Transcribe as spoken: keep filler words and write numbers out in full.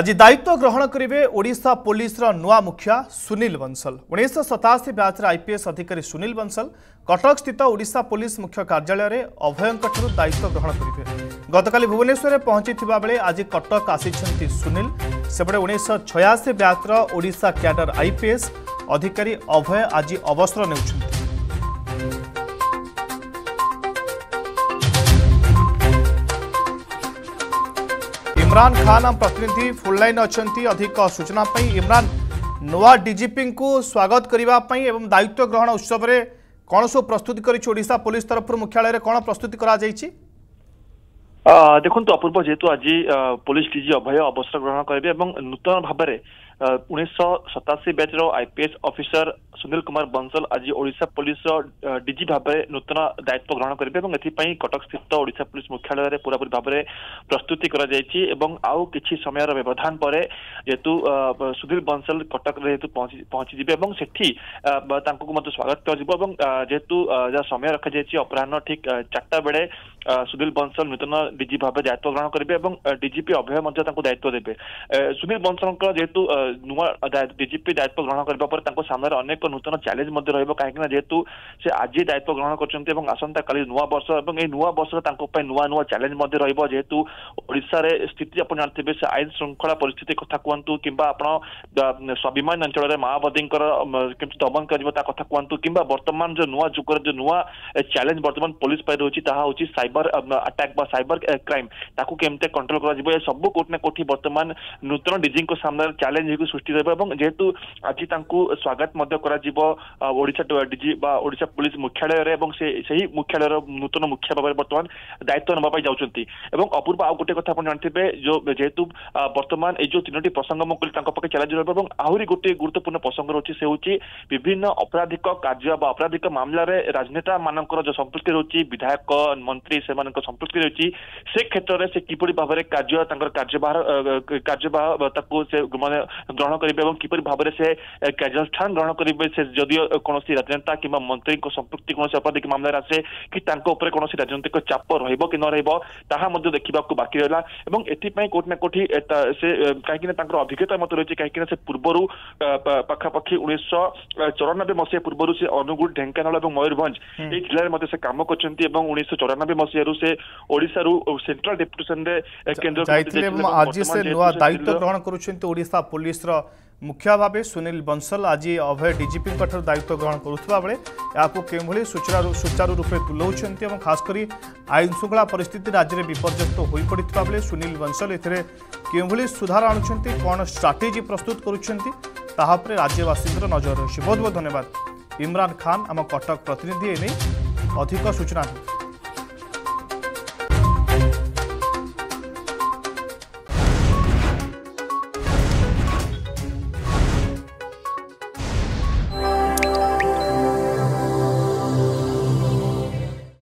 आज दायित्व ग्रहण करेंगे ओडिशा पुलिस नुआ मुखिया सुनील बंसल। उन्नीस सताशी ब्याच आईपीएस अधिकारी सुनील बंसल कटक स्थित ओडिशा पुलिस मुख्य कार्यालय अभयों दायित्व ग्रहण करेंगे। गतकाली भुवनेश्वर पहुंची बेले आज कटक आसीछंती सुनील। सेपटे उन्नीस छियासी ब्याच ओडिशा क्याडर आईपीएस अधिकारी अभय आज अवसर ने इमरान खान आम प्रतिनिधि फुल लाइन अच्छी। अधिक सूचना इमरान, नवा डीजीपी को स्वागत करने एवं दायित्व ग्रहण उत्सव में कौन सब प्रस्तुति करी ओडिशा पुलिस तरफ मुख्यालय कौन प्रस्तुति करा जायछि? देखो अपूर्व, जेहेतु आज पुलिस डीजी अभय अवसर ग्रहण करेंगे और नूतन भाव में उन्नीस सताशी batch IPS officer Sunil Kumar Bansal आज ओडिशा पुलिस डीजी भाव में नूतन दायित्व ग्रहण करेंगे और एथपाई कटक स्थित ओडिशा पुलिस मुख्यालय में पूरापूरी भाव में प्रस्तुति कराई। आउ किसी समय व्यवधान पर जेहेतु सुनील बंसल कटक जेहेतु पहुंची जाए और सेठी स्वागत कर जेहेतु जहाँ समय रखा जाए अपराह ठीक चारटा बेले सुनील बंसल नूतन डीजी भाव में दायित्व ग्रहण करेंगे और डीजीपी अभय दायित्व देते। सुनील बंसल जेहेतु नुआ डीजीपी दायित्व ग्रहण करने पर सामने अनेक नूतन चैलेंज रही कहीं जेहेतु से आज दायित्व ग्रहण कर आसंता काली नुआ वर्ष और ये नुआ वर्ष नुआ नुआ चैलेंज रेहेतु ओडिशा स्थिति आप जानते हैं आईन श्रृंखला परिस्थिति कथा कहतु कि आप स्वाभिमान अंचल माओवादी दमन करता कहतु कि बर्तमान जो नुआ जुगर जो नुआ चैलेंज बर्तमान पुलिस रही है साइबर अटैक साइबर क्राइम ताकू केमते कंट्रोल कर सब कोटने कोठी बर्तमान नूतन डीजी को सामने चैलेंज सृष्टि रही। जेहेतु आज स्वागत डीजी ओडिशा पुलिस मुख्यालय से ही मुख्यालय नूतन मुखिया भाव में बर्तमान दायित्व नाप जाती। अपूर्व आउ गोटे कथा जानते जो जेहेतु बर्तमान ये तीनोटी प्रसंग मुझे पाखे चैलेंज रही आहरी गोटे गुरुत्वपूर्ण प्रसंग रही से हूँ विभिन्न अपराधिक कार्य अपराधिक मामला राजनेता मान जो संपृक्ति रही विधायक मंत्री से संपृक्ति रही से क्षेत्र में से किपरि भाव में कार्य कार्यवाह माने ग्रहण करेंगे और किपरि भाव में से कार्यानुष्ठान ग्रहण करेंगे से जदियो कौन राजनेता कि मंत्री संपृक्ति कौन अपराधिक मामला आसे कि कौन राजनीतिक चाप रहा कि न रहा देखा बाकी रहा एपाई कौट ना कौटी से कहीं अभिज्ञता मत रही कहीं पूर्वर पखापाखि उन्नीस चौरानबे मसीहा पूर्व से अनुगुल ढेंकानाल और मयूरभंज ये जिले में से कम कर उन्नीस चौरानबे मसीह से सेंट्रल डेपुटेशन दायित्व ग्रहण कर पुलिस मुखिया भाव सुनील बंसल आज अभय डीजीपी दायित्व ग्रहण करुवा बेले या सुचारू सुचारू रूपे तुलाउछंती और खासकर आईन श्रृंखला परिस्थिति राज्य में विपर्यस्त हो पड़ता बेले सुनील बंसल एथिरे के सुधार आणुछंती कौन स्ट्राटेजी प्रस्तुत करुछंती ताहा परे राज्यवासी नजर रही। बहुत बहुत धन्यवाद इमरान खान आम कटक प्रतिनिधि एने अधिक सूचना।